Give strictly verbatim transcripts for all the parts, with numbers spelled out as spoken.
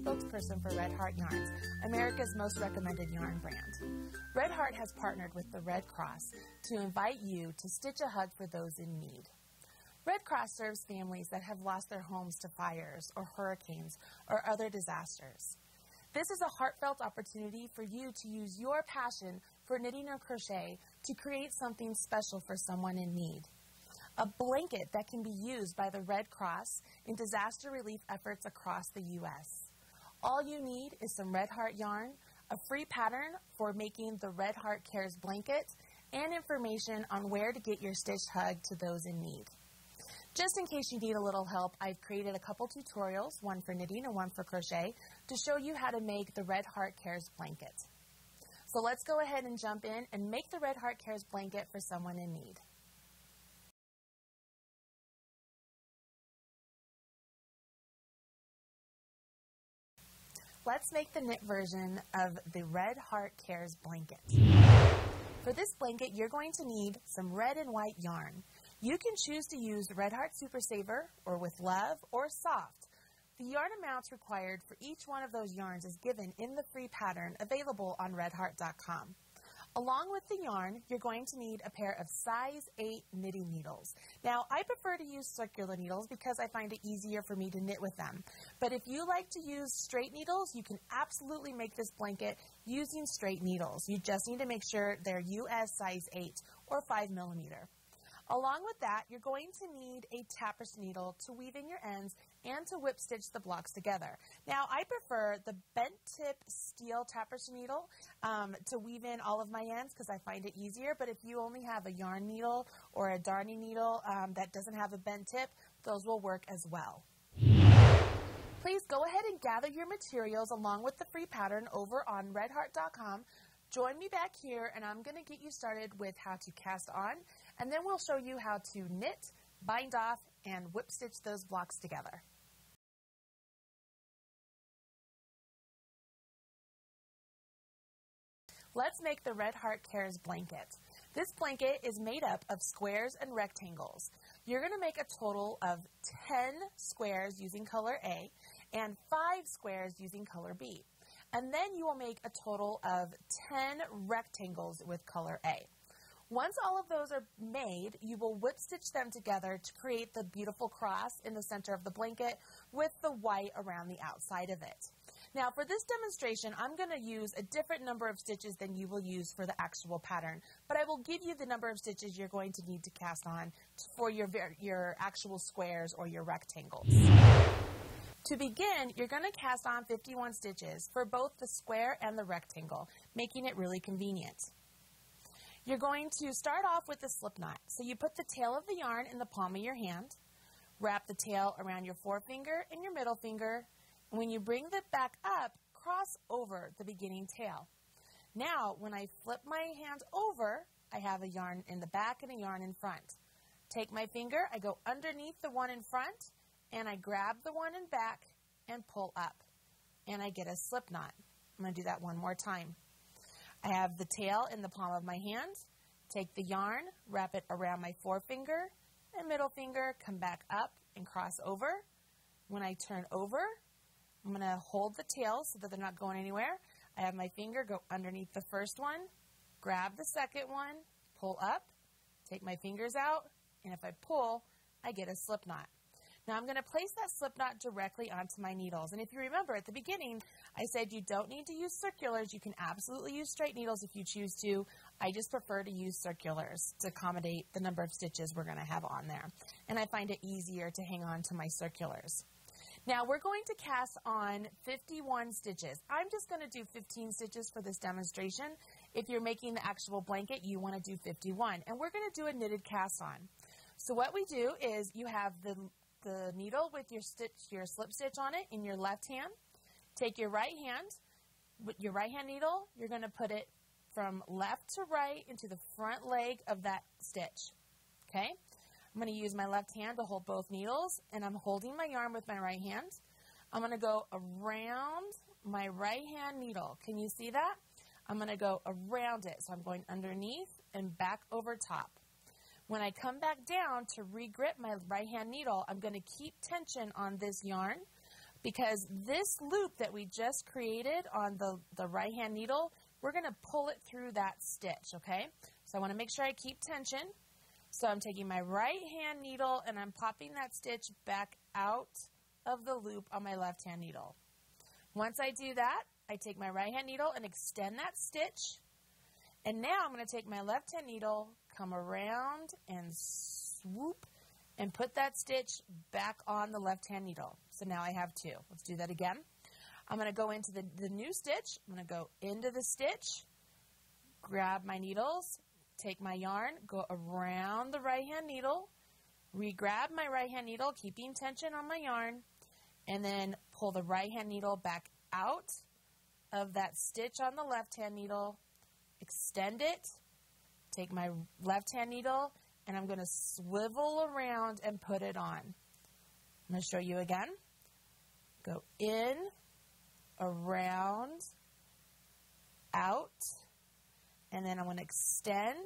spokesperson for Red Heart Yarns, America's most recommended yarn brand. Red Heart has partnered with the Red Cross to invite you to stitch a hug for those in need. Red Cross serves families that have lost their homes to fires or hurricanes or other disasters. This is a heartfelt opportunity for you to use your passion for knitting or crochet to create something special for someone in need. A blanket that can be used by the Red Cross in disaster relief efforts across the U S All you need is some Red Heart yarn, a free pattern for making the Red Heart Cares blanket, and information on where to get your stitched hug to those in need. Just in case you need a little help, I've created a couple tutorials, one for knitting and one for crochet, to show you how to make the Red Heart Cares blanket. So let's go ahead and jump in and make the Red Heart Cares blanket for someone in need. Let's make the knit version of the Red Heart Cares blanket. For this blanket, you're going to need some red and white yarn. You can choose to use Red Heart Super Saver or With Love or Soft. The yarn amounts required for each one of those yarns is given in the free pattern available on red heart dot com. Along with the yarn, you're going to need a pair of size eight knitting needles. Now, I prefer to use circular needles because I find it easier for me to knit with them. But if you like to use straight needles, you can absolutely make this blanket using straight needles. You just need to make sure they're U S size eight or five millimeter. Along with that, you're going to need a tapestry needle to weave in your ends and to whip stitch the blocks together. Now, I prefer the bent tip steel tapestry needle um, to weave in all of my ends because I find it easier, but if you only have a yarn needle or a darning needle um, that doesn't have a bent tip, those will work as well. Please go ahead and gather your materials along with the free pattern over on red heart dot com. Join me back here and I'm going to get you started with how to cast on, and then we'll show you how to knit, bind off, and whip stitch those blocks together. Let's make the Red Heart Cares blanket. This blanket is made up of squares and rectangles. You're going to make a total of ten squares using color A and five squares using color B. And then you will make a total of ten rectangles with color A. Once all of those are made, you will whip stitch them together to create the beautiful cross in the center of the blanket with the white around the outside of it. Now for this demonstration, I'm going to use a different number of stitches than you will use for the actual pattern, but I will give you the number of stitches you're going to need to cast on for your, your actual squares or your rectangles. To begin, you're going to cast on fifty-one stitches for both the square and the rectangle, making it really convenient. You're going to start off with a slip knot. So you put the tail of the yarn in the palm of your hand, wrap the tail around your forefinger and your middle finger, and when you bring it back up, cross over the beginning tail. Now, when I flip my hand over, I have a yarn in the back and a yarn in front. Take my finger, I go underneath the one in front, and I grab the one in back and pull up, and I get a slip knot. I'm going to do that one more time. I have the tail in the palm of my hand, take the yarn, wrap it around my forefinger and middle finger, come back up and cross over. When I turn over, I'm going to hold the tail so that they're not going anywhere. I have my finger go underneath the first one, grab the second one, pull up, take my fingers out, and if I pull, I get a slip knot. Now I'm going to place that slip knot directly onto my needles. And if you remember at the beginning, I said you don't need to use circulars. You can absolutely use straight needles if you choose to. I just prefer to use circulars to accommodate the number of stitches we're going to have on there. And I find it easier to hang on to my circulars. Now we're going to cast on fifty-one stitches. I'm just going to do fifteen stitches for this demonstration. If you're making the actual blanket, you want to do fifty-one. And we're going to do a knitted cast on. So what we do is you have the the needle with your stitch, your slip stitch on it in your left hand. Take your right hand, with your right hand needle, you're going to put it from left to right into the front leg of that stitch. Okay? I'm going to use my left hand to hold both needles, and I'm holding my yarn with my right hand. I'm going to go around my right hand needle. Can you see that? I'm going to go around it. So I'm going underneath and back over top. When I come back down to re-grip my right hand needle, I'm going to keep tension on this yarn, because this loop that we just created on the, the right-hand needle, we're going to pull it through that stitch, okay? So I want to make sure I keep tension. So I'm taking my right-hand needle and I'm popping that stitch back out of the loop on my left-hand needle. Once I do that, I take my right-hand needle and extend that stitch. And now I'm going to take my left-hand needle, come around and swoop, and put that stitch back on the left-hand needle. So now I have two. Let's do that again. I'm going to go into the, the new stitch. I'm going to go into the stitch, grab my needles, take my yarn, go around the right-hand needle, re-grab my right-hand needle, keeping tension on my yarn, and then pull the right-hand needle back out of that stitch on the left-hand needle, extend it, take my left-hand needle, and I'm going to swivel around and put it on. I'm going to show you again. Go in, around, out, and then I'm going to extend,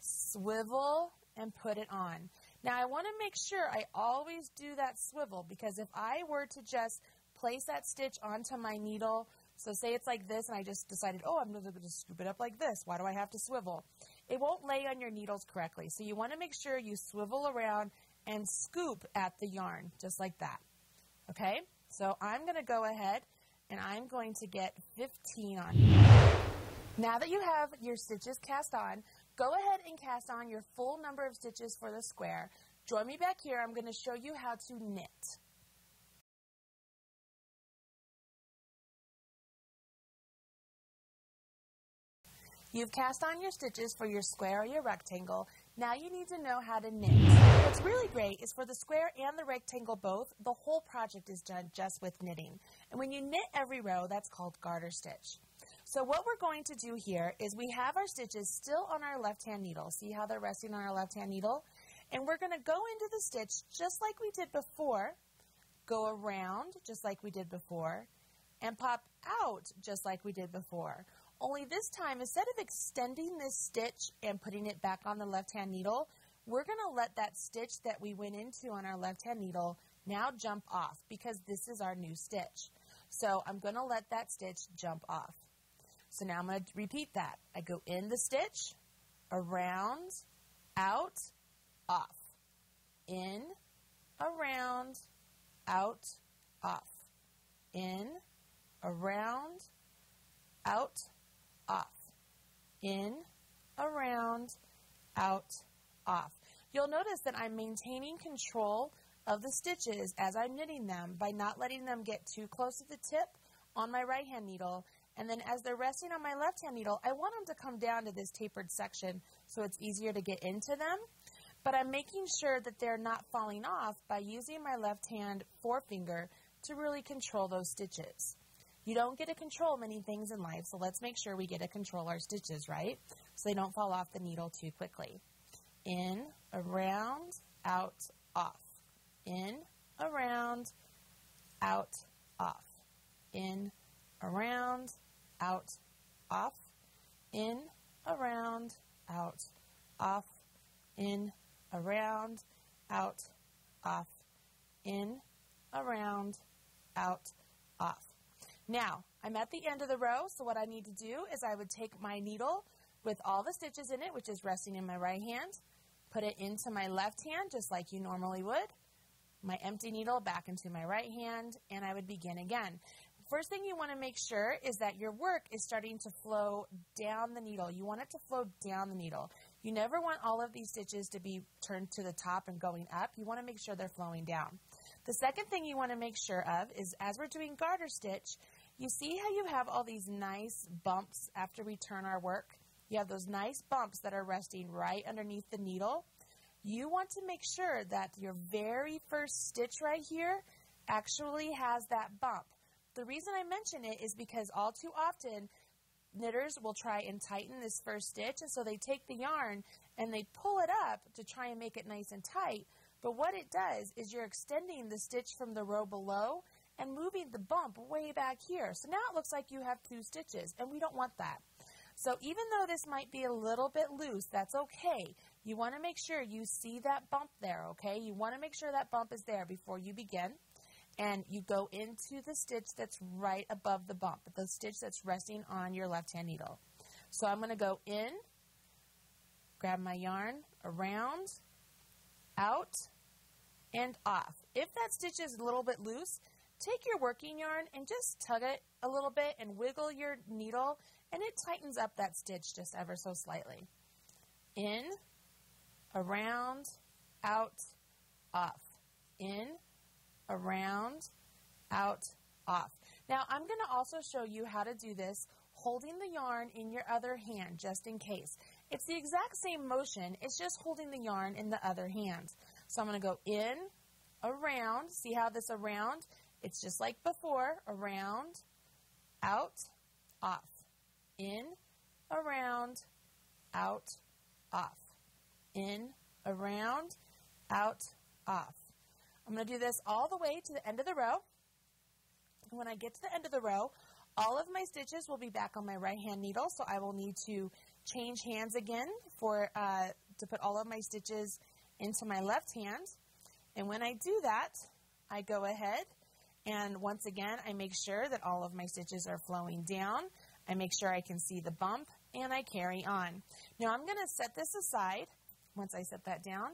swivel, and put it on. Now I want to make sure I always do that swivel, because if I were to just place that stitch onto my needle, so say it's like this and I just decided, oh, I'm going to just scoop it up like this. Why do I have to swivel? It won't lay on your needles correctly. So you want to make sure you swivel around and scoop at the yarn, just like that. Okay? So I'm going to go ahead and I'm going to get fifteen on. Now that you have your stitches cast on, go ahead and cast on your full number of stitches for the square. Join me back here. I'm going to show you how to knit. You've cast on your stitches for your square or your rectangle. Now you need to know how to knit. What's really great is for the square and the rectangle both, the whole project is done just with knitting. And when you knit every row, that's called garter stitch. So what we're going to do here is we have our stitches still on our left-hand needle. See how they're resting on our left-hand needle? And we're going to go into the stitch just like we did before, go around just like we did before, and pop out just like we did before. Only this time, instead of extending this stitch and putting it back on the left-hand needle, we're going to let that stitch that we went into on our left-hand needle now jump off, because this is our new stitch. So I'm going to let that stitch jump off. So now I'm going to repeat that. I go in the stitch, around, out, off. In, around, out, off. In, around, out, off. In, around, out, off. You'll notice that I'm maintaining control of the stitches as I'm knitting them by not letting them get too close to the tip on my right-hand needle. And then as they're resting on my left-hand needle, I want them to come down to this tapered section so it's easier to get into them. But I'm making sure that they're not falling off by using my left-hand forefinger to really control those stitches. You don't get to control many things in life, so let's make sure we get to control our stitches, right? So they don't fall off the needle too quickly. In, around, out, off. In, around, out, off. In, around, out, off, in, around, out, off, in, around, out, off, in, around, out, off. Now, I'm at the end of the row, so what I need to do is I would take my needle with all the stitches in it, which is resting in my right hand, put it into my left hand, just like you normally would, my empty needle back into my right hand, and I would begin again. First thing you want to make sure is that your work is starting to flow down the needle. You want it to flow down the needle. You never want all of these stitches to be turned to the top and going up. You want to make sure they're flowing down. The second thing you want to make sure of is as we're doing garter stitch, you see how you have all these nice bumps after we turn our work? You have those nice bumps that are resting right underneath the needle. You want to make sure that your very first stitch right here actually has that bump. The reason I mention it is because all too often knitters will try and tighten this first stitch, and so they take the yarn and they pull it up to try and make it nice and tight, but what it does is you're extending the stitch from the row below and moving the bump way back here. So now it looks like you have two stitches, and we don't want that. So even though this might be a little bit loose, that's okay. You want to make sure you see that bump there, okay? You want to make sure that bump is there before you begin. and you go into the stitch that's right above the bump, the stitch that's resting on your left-hand needle. So I'm going to go in, grab my yarn, around, out, and off. If that stitch is a little bit loose, take your working yarn and just tug it a little bit and wiggle your needle, and it tightens up that stitch just ever so slightly. In, around, out, off. In, around, out, off. Now I'm going to also show you how to do this holding the yarn in your other hand, just in case. It's the exact same motion, it's just holding the yarn in the other hand. So I'm going to go in, around, see how this around, it's just like before, around, out, off, in, around, out, off, in, around, out, off. I'm going to do this all the way to the end of the row. When I get to the end of the row, all of my stitches will be back on my right hand needle, so I will need to change hands again for uh, to put all of my stitches into my left hand. And when I do that, I go ahead and once again, I make sure that all of my stitches are flowing down. I make sure I can see the bump and I carry on. Now I'm going to set this aside once I set that down,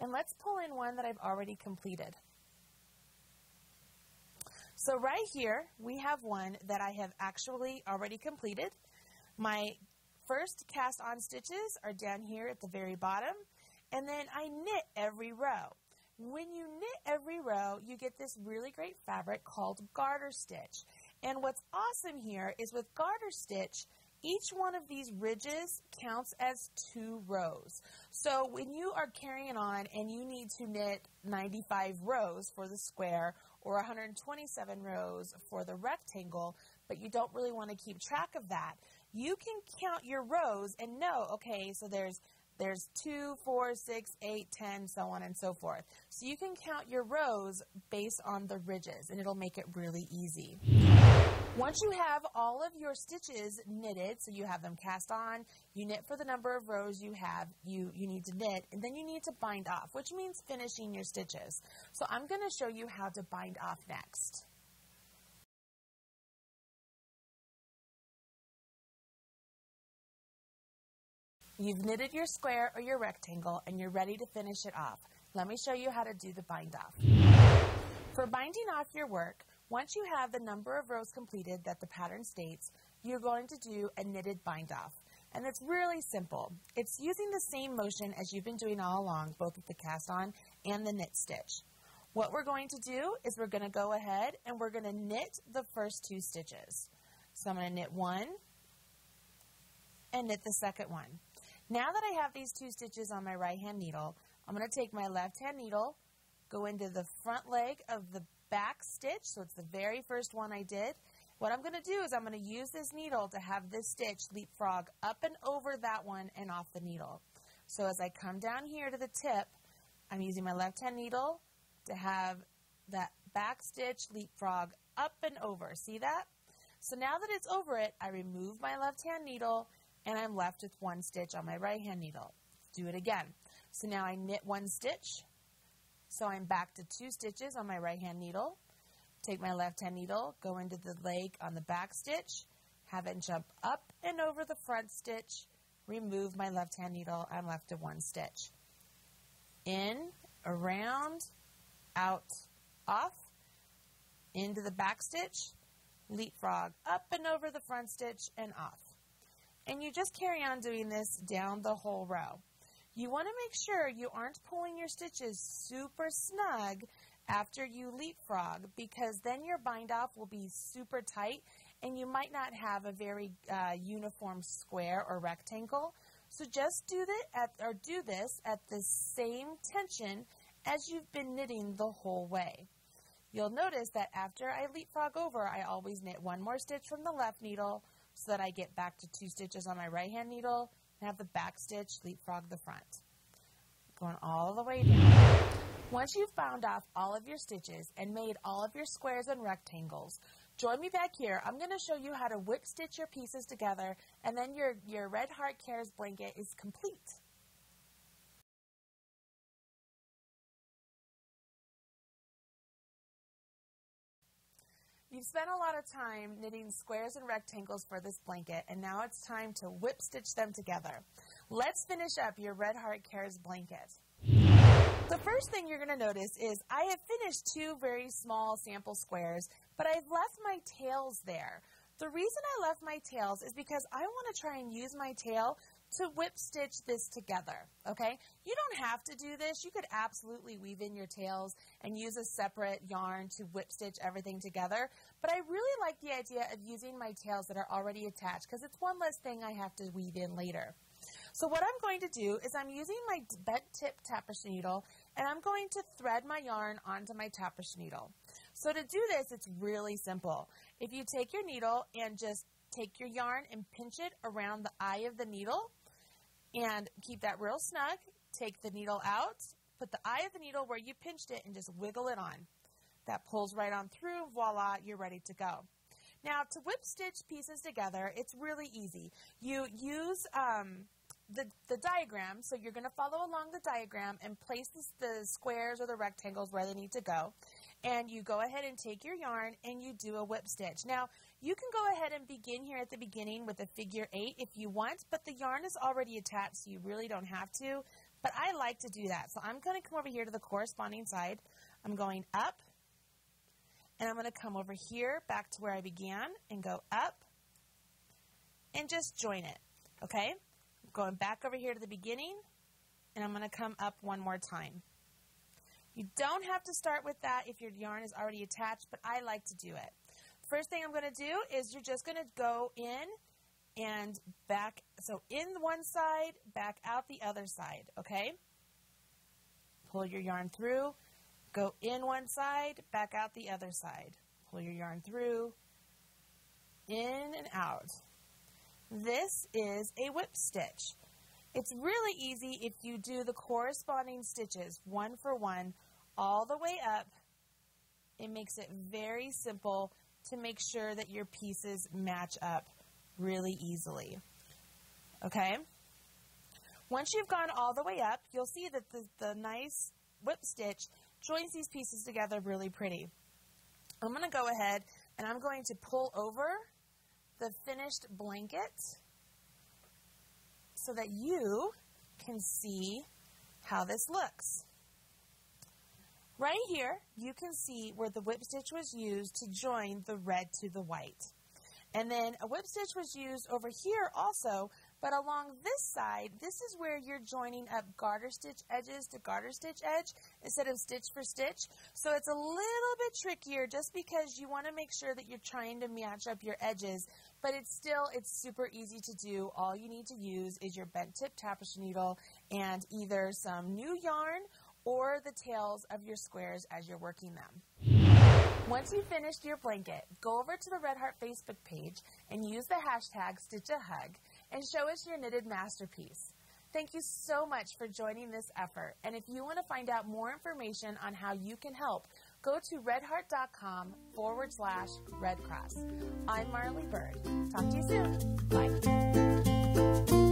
and let's pull in one that I've already completed. So right here, we have one that I have actually already completed. My first cast on stitches are down here at the very bottom, and then I knit every row. When you knit every row, you get this really great fabric called garter stitch. And what's awesome here is with garter stitch, each one of these ridges counts as two rows. So when you are carrying on and you need to knit ninety-five rows for the square or one hundred twenty-seven rows for the rectangle, but you don't really want to keep track of that, you can count your rows and know, okay, so there's There's two, four, six, eight, ten, so on and so forth. So you can count your rows based on the ridges, and it'll make it really easy. Once you have all of your stitches knitted, so you have them cast on, you knit for the number of rows you have, you, you need to knit, and then you need to bind off, which means finishing your stitches. So I'm going to show you how to bind off next. You've knitted your square or your rectangle and you're ready to finish it off. Let me show you how to do the bind off. For binding off your work, once you have the number of rows completed that the pattern states, you're going to do a knitted bind off. And it's really simple. It's using the same motion as you've been doing all along, both with the cast on and the knit stitch. What we're going to do is we're going to go ahead and we're going to knit the first two stitches. So I'm going to knit one and knit the second one. Now that I have these two stitches on my right hand needle, I'm going to take my left hand needle, go into the front leg of the back stitch, so it's the very first one I did. What I'm going to do is I'm going to use this needle to have this stitch leapfrog up and over that one and off the needle. So as I come down here to the tip, I'm using my left hand needle to have that back stitch leapfrog up and over. See that? So now that it's over it, I remove my left hand needle and I'm left with one stitch on my right hand needle. Do it again. So now I knit one stitch, so I'm back to two stitches on my right hand needle. Take my left hand needle, go into the leg on the back stitch, have it jump up and over the front stitch, remove my left hand needle, I'm left with one stitch. In, around, out, off, into the back stitch, leapfrog up and over the front stitch and off. And you just carry on doing this down the whole row. You want to make sure you aren't pulling your stitches super snug after you leapfrog, because then your bind off will be super tight and you might not have a very uh, uniform square or rectangle. So just do that at, or do this at the same tension as you've been knitting the whole way. You'll notice that after I leapfrog over, I always knit one more stitch from the left needle, so that I get back to two stitches on my right hand needle and have the back stitch leapfrog the front. Going all the way down. Once you've bound off all of your stitches and made all of your squares and rectangles, join me back here. I'm going to show you how to whip stitch your pieces together, and then your, your Red Heart Cares blanket is complete. You've spent a lot of time knitting squares and rectangles for this blanket, and now it's time to whip stitch them together. Let's finish up your Red Heart Cares blanket. The first thing you're going to notice is I have finished two very small sample squares, but I've left my tails there. The reason I left my tails is because I want to try and use my tail to whip stitch this together, okay? You don't have to do this. You could absolutely weave in your tails and use a separate yarn to whip stitch everything together, but I really like the idea of using my tails that are already attached because it's one less thing I have to weave in later. So what I'm going to do is I'm using my bent tip tapestry needle and I'm going to thread my yarn onto my tapestry needle. So to do this, it's really simple. If you take your needle and just take your yarn and pinch it around the eye of the needle, and keep that real snug, take the needle out, put the eye of the needle where you pinched it and just wiggle it on. That pulls right on through, voila, you're ready to go. Now to whip stitch pieces together, it's really easy. You use um, the, the diagram, so you're gonna follow along the diagram and place the squares or the rectangles where they need to go. And you go ahead and take your yarn and you do a whip stitch. Now, you can go ahead and begin here at the beginning with a figure eight if you want, but the yarn is already attached, so you really don't have to, but I like to do that. So I'm gonna come over here to the corresponding side. I'm going up, and I'm gonna come over here back to where I began and go up, and just join it, okay? I'm going back over here to the beginning, and I'm gonna come up one more time. You don't have to start with that if your yarn is already attached, but I like to do it. First thing I'm going to do is you're just going to go in and back, so in one side, back out the other side, okay? Pull your yarn through, go in one side, back out the other side. Pull your yarn through, in and out. This is a whip stitch. It's really easy if you do the corresponding stitches, one for one, all the way up. It makes it very simple to make sure that your pieces match up really easily, okay? Once you've gone all the way up, you'll see that the, the nice whip stitch joins these pieces together really pretty. I'm gonna go ahead and I'm going to pull over the finished blanket so that you can see how this looks. Right here, you can see where the whip stitch was used to join the red to the white. And then a whip stitch was used over here also, but along this side, this is where you're joining up garter stitch edges to garter stitch edge instead of stitch for stitch. So it's a little bit trickier just because you want to make sure that you're trying to match up your edges, but it's still, it's super easy to do. All you need to use is your bent tip tapestry needle and either some new yarn or the tails of your squares as you're working them. Once you've finished your blanket, go over to the Red Heart Facebook page and use the hashtag StitchAHug and show us your knitted masterpiece. Thank you so much for joining this effort, and if you want to find out more information on how you can help, go to redheart.com forward slash Red Cross. I'm Marley Bird. Talk to you soon. Bye.